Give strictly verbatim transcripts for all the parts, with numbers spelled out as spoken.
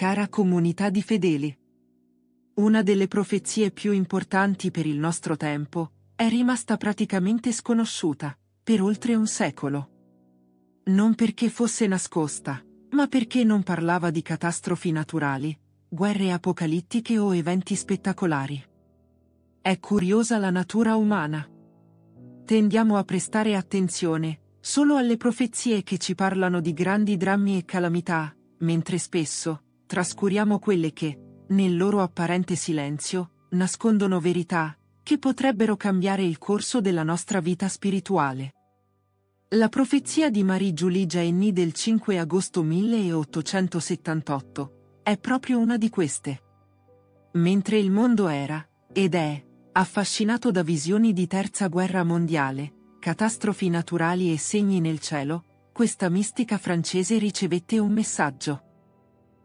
cara comunità di fedeli. Una delle profezie più importanti per il nostro tempo è rimasta praticamente sconosciuta per oltre un secolo. Non perché fosse nascosta, ma perché non parlava di catastrofi naturali, guerre apocalittiche o eventi spettacolari. È curiosa la natura umana. Tendiamo a prestare attenzione solo alle profezie che ci parlano di grandi drammi e calamità, mentre spesso trascuriamo quelle che, nel loro apparente silenzio, nascondono verità che potrebbero cambiare il corso della nostra vita spirituale. La profezia di Marie Julie Jahenny del cinque agosto milleottocentosettantotto è proprio una di queste. Mentre il mondo era, ed è, affascinato da visioni di terza guerra mondiale, catastrofi naturali e segni nel cielo, questa mistica francese ricevette un messaggio.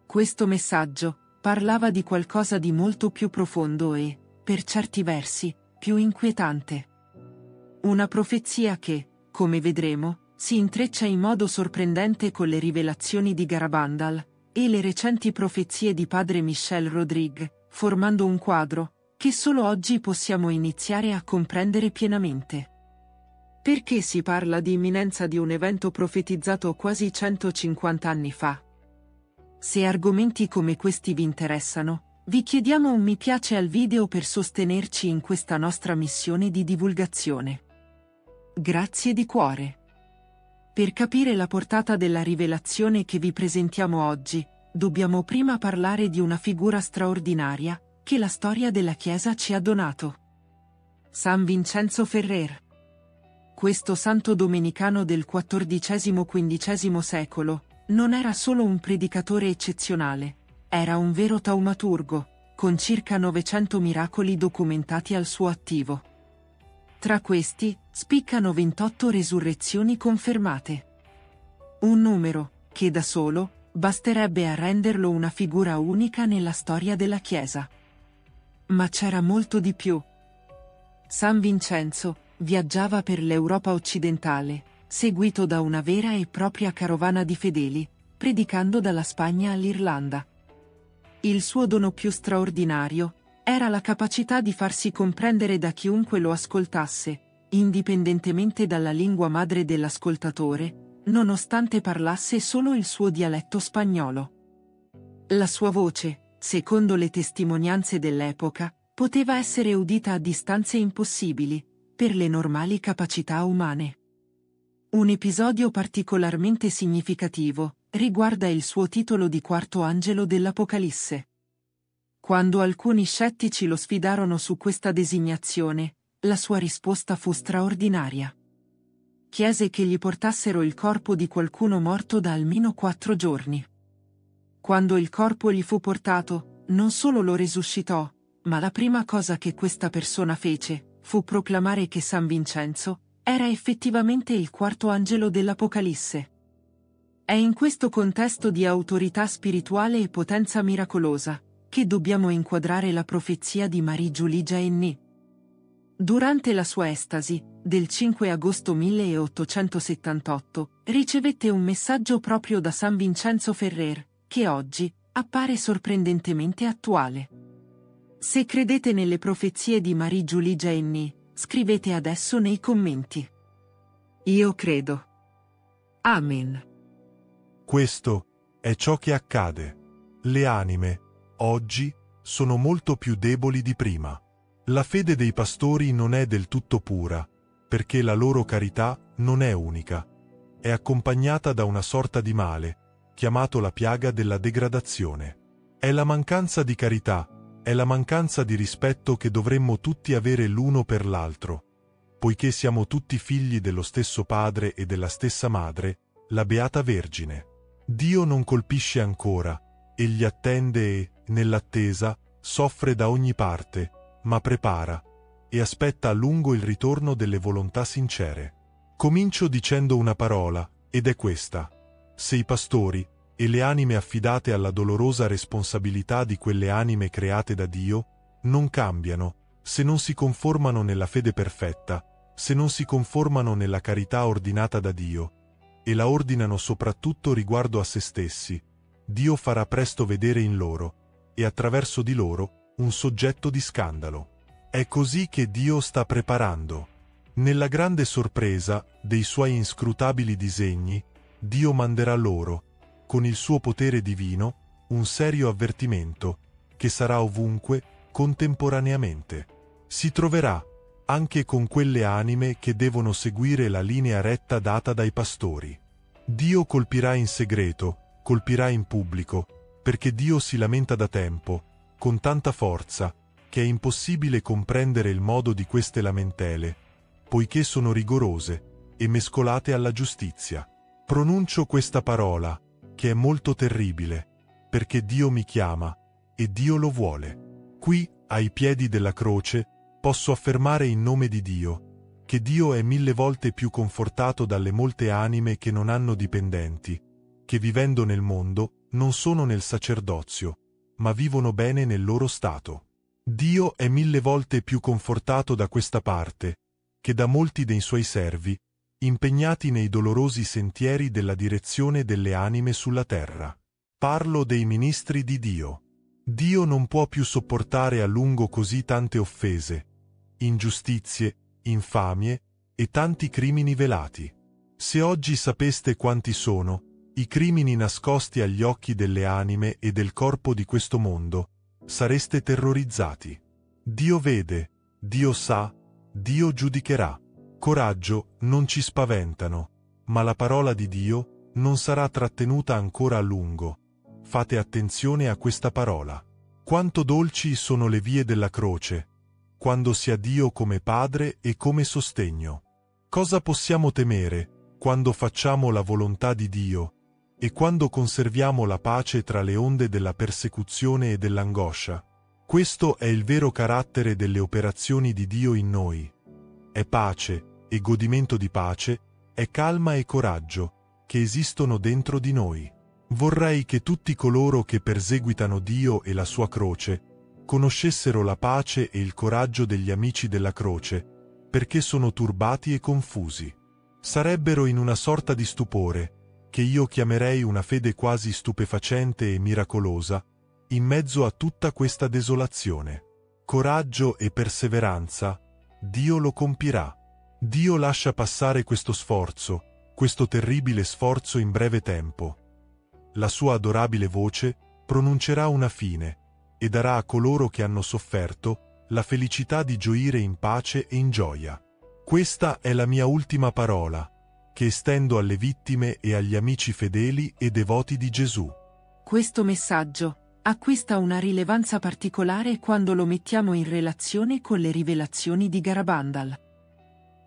Questo messaggio parlava di qualcosa di molto più profondo e, per certi versi, più inquietante. Una profezia che, come vedremo, si intreccia in modo sorprendente con le rivelazioni di Garabandal e le recenti profezie di Padre Michel Rodrigue, formando un quadro che solo oggi possiamo iniziare a comprendere pienamente. Perché si parla di imminenza di un evento profetizzato quasi centocinquanta anni fa? Se argomenti come questi vi interessano, vi chiediamo un mi piace al video per sostenerci in questa nostra missione di divulgazione. Grazie di cuore. Per capire la portata della rivelazione che vi presentiamo oggi, dobbiamo prima parlare di una figura straordinaria che la storia della Chiesa ci ha donato. San Vincenzo Ferrer. Questo santo domenicano del quattordicesimo quindicesimo secolo non era solo un predicatore eccezionale, era un vero taumaturgo, con circa novecento miracoli documentati al suo attivo. Tra questi, spiccano ventotto resurrezioni confermate. Un numero, che da solo, basterebbe a renderlo una figura unica nella storia della Chiesa. Ma c'era molto di più. San Vincenzo viaggiava per l'Europa occidentale, seguito da una vera e propria carovana di fedeli, predicando dalla Spagna all'Irlanda. Il suo dono più straordinario era la capacità di farsi comprendere da chiunque lo ascoltasse, indipendentemente dalla lingua madre dell'ascoltatore, nonostante parlasse solo il suo dialetto spagnolo. La sua voce, secondo le testimonianze dell'epoca, poteva essere udita a distanze impossibili per le normali capacità umane. Un episodio particolarmente significativo riguarda il suo titolo di quarto angelo dell'Apocalisse. Quando alcuni scettici lo sfidarono su questa designazione, la sua risposta fu straordinaria. Chiese che gli portassero il corpo di qualcuno morto da almeno quattro giorni. Quando il corpo gli fu portato, non solo lo risuscitò, ma la prima cosa che questa persona fece fu proclamare che San Vincenzo era effettivamente il quarto angelo dell'Apocalisse. È in questo contesto di autorità spirituale e potenza miracolosa che dobbiamo inquadrare la profezia di Marie Julie Jahenny. Durante la sua estasi, del cinque agosto milleottocentosettantotto, ricevette un messaggio proprio da San Vincenzo Ferrer, che oggi appare sorprendentemente attuale. Se credete nelle profezie di Marie Julie Jahenny, scrivete adesso nei commenti. Io credo. Amen. Questo è ciò che accade. Le anime oggi sono molto più deboli di prima. La fede dei pastori non è del tutto pura, perché la loro carità non è unica. È accompagnata da una sorta di male, chiamato la piaga della degradazione. È la mancanza di carità, è la mancanza di rispetto che dovremmo tutti avere l'uno per l'altro. Poiché siamo tutti figli dello stesso Padre e della stessa Madre, la Beata Vergine. Dio non colpisce ancora, egli attende e, nell'attesa, soffre da ogni parte, ma prepara e aspetta a lungo il ritorno delle volontà sincere. Comincio dicendo una parola, ed è questa. Se i pastori e le anime affidate alla dolorosa responsabilità di quelle anime create da Dio non cambiano, se non si conformano nella fede perfetta, se non si conformano nella carità ordinata da Dio, e la ordinano soprattutto riguardo a se stessi, Dio farà presto vedere in loro, e attraverso di loro, un soggetto di scandalo. È così che Dio sta preparando. Nella grande sorpresa dei suoi inscrutabili disegni, Dio manderà loro, con il suo potere divino, un serio avvertimento, che sarà ovunque, contemporaneamente. Si troverà, anche con quelle anime che devono seguire la linea retta data dai pastori. Dio colpirà in segreto, colpirà in pubblico, perché Dio si lamenta da tempo, con tanta forza, che è impossibile comprendere il modo di queste lamentele, poiché sono rigorose e mescolate alla giustizia. Pronuncio questa parola, che è molto terribile, perché Dio mi chiama, e Dio lo vuole. Qui, ai piedi della croce, posso affermare in nome di Dio, che Dio è mille volte più confortato dalle molte anime che non hanno dipendenti, che vivendo nel mondo non sono nel sacerdozio, ma vivono bene nel loro stato. Dio è mille volte più confortato da questa parte, che da molti dei suoi servi, impegnati nei dolorosi sentieri della direzione delle anime sulla terra. Parlo dei ministri di Dio. Dio non può più sopportare a lungo così tante offese, ingiustizie, infamie e tanti crimini velati. Se oggi sapeste quanti sono i crimini nascosti agli occhi delle anime e del corpo di questo mondo, sareste terrorizzati. Dio vede, Dio sa, Dio giudicherà. Coraggio, non ci spaventano, ma la parola di Dio non sarà trattenuta ancora a lungo. Fate attenzione a questa parola. Quanto dolci sono le vie della croce, quando si ha Dio come Padre e come sostegno. Cosa possiamo temere, quando facciamo la volontà di Dio, e quando conserviamo la pace tra le onde della persecuzione e dell'angoscia? Questo è il vero carattere delle operazioni di Dio in noi. È pace, e godimento di pace, è calma e coraggio, che esistono dentro di noi. Vorrei che tutti coloro che perseguitano Dio e la sua croce, conoscessero la pace e il coraggio degli amici della croce, perché sono turbati e confusi. Sarebbero in una sorta di stupore, che io chiamerei una fede quasi stupefacente e miracolosa, in mezzo a tutta questa desolazione. Coraggio e perseveranza, Dio lo compirà. Dio lascia passare questo sforzo, questo terribile sforzo in breve tempo. La sua adorabile voce pronuncerà una fine, e darà a coloro che hanno sofferto la felicità di gioire in pace e in gioia. Questa è la mia ultima parola, che estendo alle vittime e agli amici fedeli e devoti di Gesù. Questo messaggio acquista una rilevanza particolare quando lo mettiamo in relazione con le rivelazioni di Garabandal.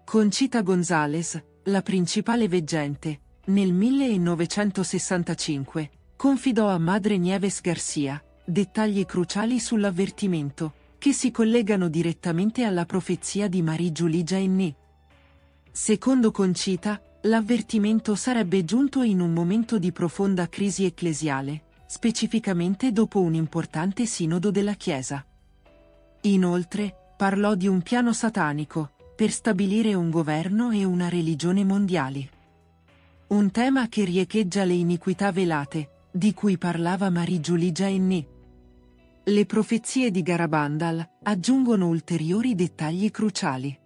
Conchita González, la principale veggente, nel millenovecentosessantacinque, confidò a Madre Nieves Garcia dettagli cruciali sull'avvertimento, che si collegano direttamente alla profezia di Marie Julie Jahenny. Secondo Conchita, l'avvertimento sarebbe giunto in un momento di profonda crisi ecclesiale, specificamente dopo un importante sinodo della Chiesa. Inoltre, parlò di un piano satanico, per stabilire un governo e una religione mondiali. Un tema che riecheggia le iniquità velate, di cui parlava Marie Julie Jahenny. Le profezie di Garabandal aggiungono ulteriori dettagli cruciali.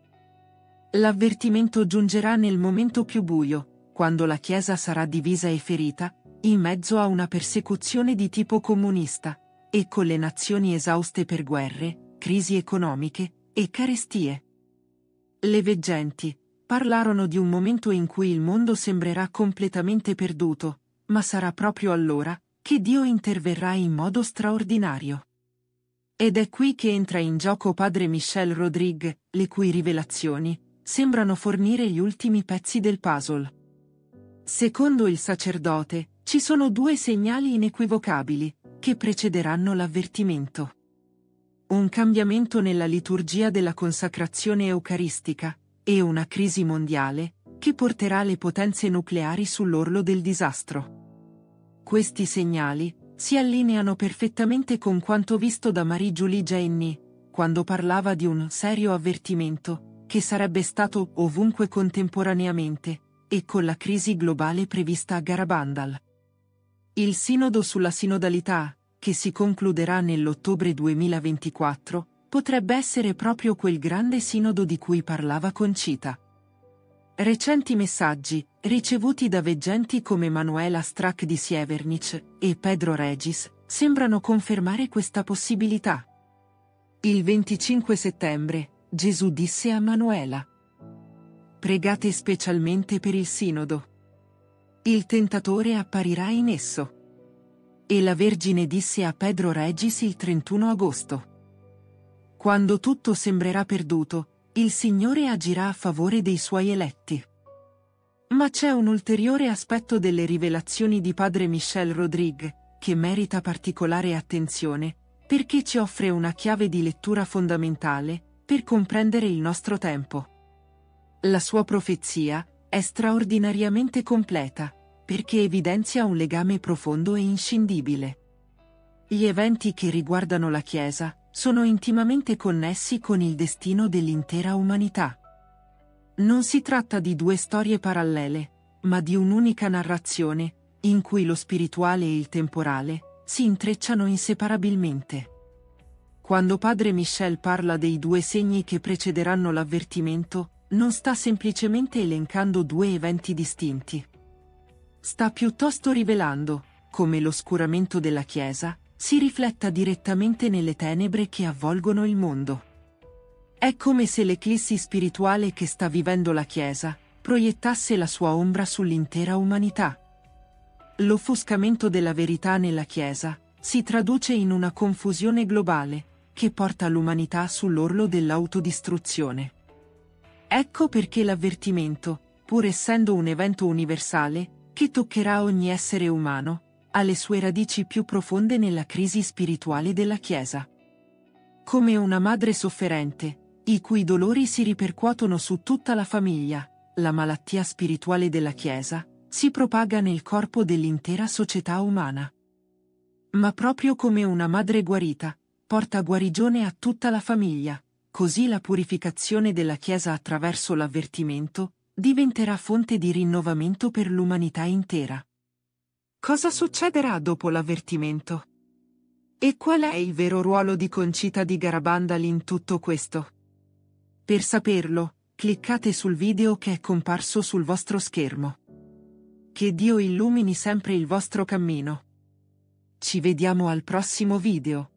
L'avvertimento giungerà nel momento più buio, quando la Chiesa sarà divisa e ferita, in mezzo a una persecuzione di tipo comunista, e con le nazioni esauste per guerre, crisi economiche e carestie. Le veggenti parlarono di un momento in cui il mondo sembrerà completamente perduto, ma sarà proprio allora che Dio interverrà in modo straordinario. Ed è qui che entra in gioco Padre Michel Rodrigue, le cui rivelazioni sembrano fornire gli ultimi pezzi del puzzle. Secondo il sacerdote, ci sono due segnali inequivocabili, che precederanno l'avvertimento. Un cambiamento nella liturgia della consacrazione eucaristica, e una crisi mondiale, che porterà le potenze nucleari sull'orlo del disastro. Questi segnali si allineano perfettamente con quanto visto da Marie Julie Jahenny, quando parlava di un serio avvertimento, che sarebbe stato ovunque contemporaneamente, e con la crisi globale prevista a Garabandal. Il Sinodo sulla sinodalità, che si concluderà nell'ottobre duemilaventiquattro, potrebbe essere proprio quel grande sinodo di cui parlava Conchita. Recenti messaggi, ricevuti da veggenti come Manuela Strach di Sievernich e Pedro Regis, sembrano confermare questa possibilità. Il venticinque settembre, Gesù disse a Manuela: "Pregate specialmente per il sinodo. Il tentatore apparirà in esso." E la Vergine disse a Pedro Regis il trentuno agosto: "Quando tutto sembrerà perduto, il Signore agirà a favore dei Suoi eletti." Ma c'è un ulteriore aspetto delle rivelazioni di Padre Michel Rodrigue, che merita particolare attenzione, perché ci offre una chiave di lettura fondamentale per comprendere il nostro tempo. La sua profezia è straordinariamente completa, perché evidenzia un legame profondo e inscindibile. Gli eventi che riguardano la Chiesa sono intimamente connessi con il destino dell'intera umanità. Non si tratta di due storie parallele, ma di un'unica narrazione, in cui lo spirituale e il temporale si intrecciano inseparabilmente. Quando Padre Michel parla dei due segni che precederanno l'avvertimento, non sta semplicemente elencando due eventi distinti. Sta piuttosto rivelando come l'oscuramento della Chiesa si rifletta direttamente nelle tenebre che avvolgono il mondo. È come se l'eclissi spirituale che sta vivendo la Chiesa proiettasse la sua ombra sull'intera umanità. L'offuscamento della verità nella Chiesa si traduce in una confusione globale che porta l'umanità sull'orlo dell'autodistruzione. Ecco perché l'avvertimento, pur essendo un evento universale, che toccherà ogni essere umano, ha le sue radici più profonde nella crisi spirituale della Chiesa. Come una madre sofferente, i cui dolori si ripercuotono su tutta la famiglia, la malattia spirituale della Chiesa si propaga nel corpo dell'intera società umana. Ma proprio come una madre guarita porta guarigione a tutta la famiglia, così la purificazione della Chiesa attraverso l'avvertimento diventerà fonte di rinnovamento per l'umanità intera. Cosa succederà dopo l'avvertimento? E qual è il vero ruolo di Conchita di Garabandal in tutto questo? Per saperlo, cliccate sul video che è comparso sul vostro schermo. Che Dio illumini sempre il vostro cammino. Ci vediamo al prossimo video.